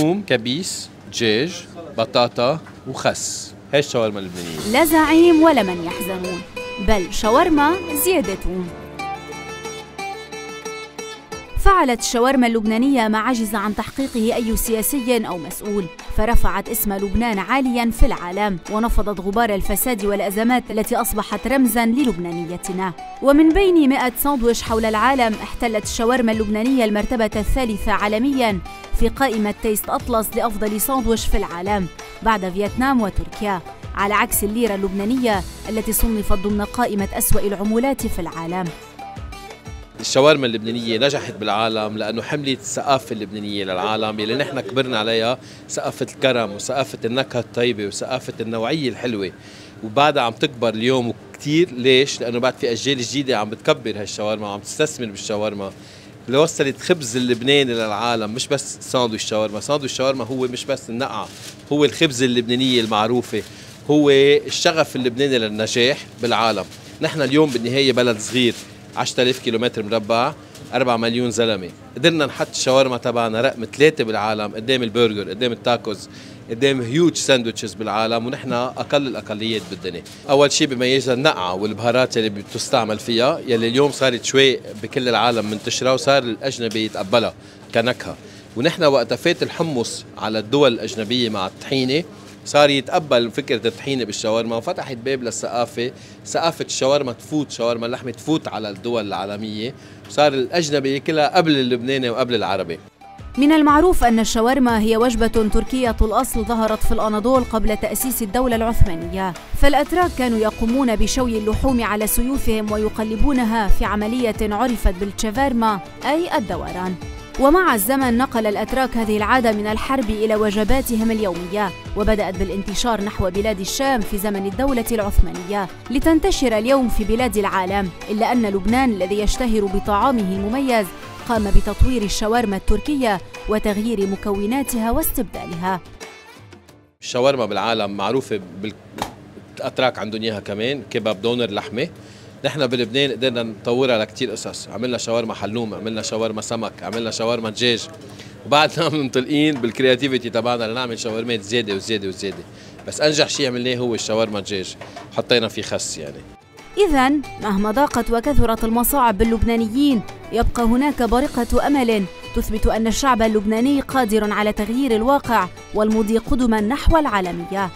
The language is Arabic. ثوم، كبيس، دجاج، بطاطا وخس. هاي الشاورما اللبنانية. لا زعيم ولا من يحزنون، بل شاورما زيادة ثوم. فعلت الشاورما اللبنانية ما عجز عن تحقيقه أي سياسي أو مسؤول، فرفعت اسم لبنان عالياً في العالم، ونفضت غبار الفساد والأزمات التي أصبحت رمزاً للبنانيتنا. ومن بين 100 ساندويش حول العالم، احتلت الشاورما اللبنانية المرتبة الثالثة عالمياً في قائمة تيست أطلس لأفضل ساندويش في العالم، بعد فيتنام وتركيا، على عكس الليرة اللبنانية التي صنفت ضمن قائمة أسوأ العملات في العالم. الشاورما اللبنانية نجحت بالعالم لأنه حملت الثقافة اللبنانية للعالم اللي نحن كبرنا عليها، ثقافة الكرم وثقافة النكهة الطيبة وثقافة النوعية الحلوة، وبعدها عم تكبر اليوم وكثير. ليش؟ لأنه بعد في أجيال جديدة عم بتكبر هالشاورما وعم تستثمر بالشاورما. اللي وصلت خبز اللبناني للعالم مش بس ساندويش الشاورما، ساندويش الشاورما هو مش بس النقعة، هو الخبز اللبنانية المعروفة، هو الشغف اللبناني للنجاح بالعالم. نحن اليوم بالنهاية بلد صغير، 10,000 كيلومتر مربع، 4 مليون زلمه، قدرنا نحط الشاورما تبعنا رقم 3 بالعالم، قدام البرجر، قدام التاكوز، قدام هيوج ساندويتشز بالعالم، ونحن اقل الاقليات بالدنيا. اول شيء بيميزها النقعه والبهارات اللي بتستعمل فيها، يلي اليوم صارت شوي بكل العالم منتشره وصار الاجنبي يتقبلها كنكهه، ونحن وقت فات الحمص على الدول الاجنبيه مع الطحينه صار يتقبل فكرة الطحينة بالشاورما، وفتحت باب للثقافة، ثقافة الشاورما تفوت، شاورما اللحمة تفوت على الدول العالمية، وصار الأجنبي كلها قبل اللبناني وقبل العربي. من المعروف أن الشاورما هي وجبة تركية الأصل ظهرت في الأناضول قبل تأسيس الدولة العثمانية، فالأتراك كانوا يقومون بشوي اللحوم على سيوفهم ويقلبونها في عملية عرفت بالتشافيرما، أي الدوران. ومع الزمن نقل الأتراك هذه العادة من الحرب إلى وجباتهم اليومية، وبدأت بالانتشار نحو بلاد الشام في زمن الدولة العثمانية لتنتشر اليوم في بلاد العالم. إلا أن لبنان الذي يشتهر بطعامه المميز قام بتطوير الشاورما التركية وتغيير مكوناتها واستبدالها. الشاورما بالعالم معروفة، بالأتراك عندهم إياها كمان كباب دونر لحمة. نحن بلبنان قدرنا نطورها لكتير قصص، عملنا شاورما حلوم، عملنا شاورما سمك، عملنا شاورما دجاج، وبعدنا منطلقين بالكرياتيفيتي تبعنا لنعمل شاورمات زياده وزياده وزياده، بس انجح شيء عملناه هو الشاورما دجاج، حطينا فيه خس يعني. إذا مهما ضاقت وكثرت المصاعب باللبنانيين، يبقى هناك برقة أمل تثبت أن الشعب اللبناني قادر على تغيير الواقع والمضي قدما نحو العالمية.